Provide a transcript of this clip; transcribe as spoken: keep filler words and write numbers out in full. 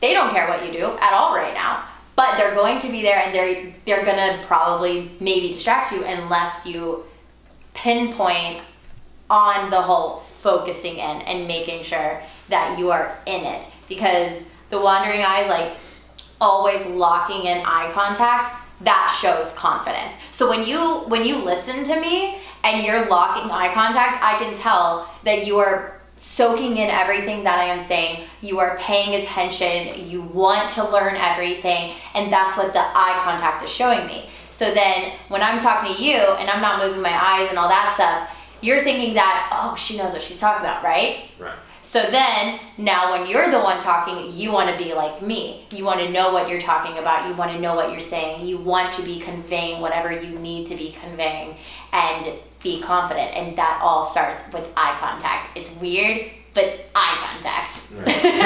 They don't care what you do at all right now, but they're going to be there, and they're, they're gonna probably maybe distract you unless you pinpoint on the whole focusing in and making sure that you are in it. Because the wandering eyes, like always locking in eye contact, that shows confidence. So when you when you listen to me and you're locking eye contact, I can tell that you are soaking in everything that I am saying. You are paying attention. You want to learn everything, and that's what the eye contact is showing me. So then when I'm talking to you and I'm not moving my eyes and all that stuff, you're thinking that, oh, she knows what she's talking about, right? Right. So then, now when you're the one talking, you want to be like me. You want to know what you're talking about. You want to know what you're saying. You want to be conveying whatever you need to be conveying and be confident. And that all starts with eye contact. It's weird, but eye contact. Right.